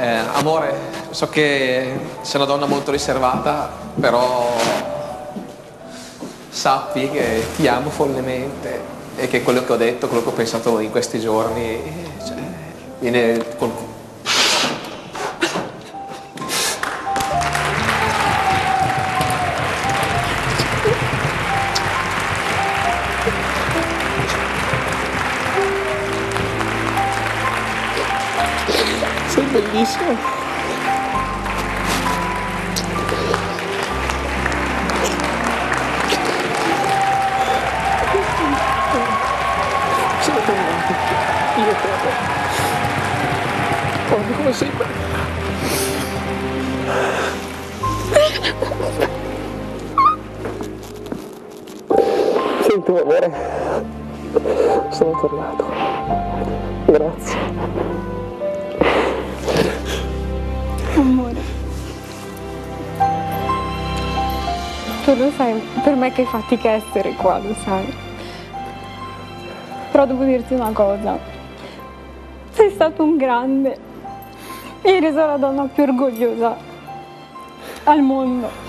Amore, so che sei una donna molto riservata, però sappi che ti amo follemente e che quello che ho detto, quello che ho pensato in questi giorni, cioè, viene col... Sei bellissimo. Sono tornato. Io te. Torno come sei bello. Senti, amore. Sono tornato. Grazie. Amore, tu lo sai per me che fatica essere qua, lo sai, però devo dirti una cosa, sei stato un grande, mi hai reso la donna più orgogliosa al mondo.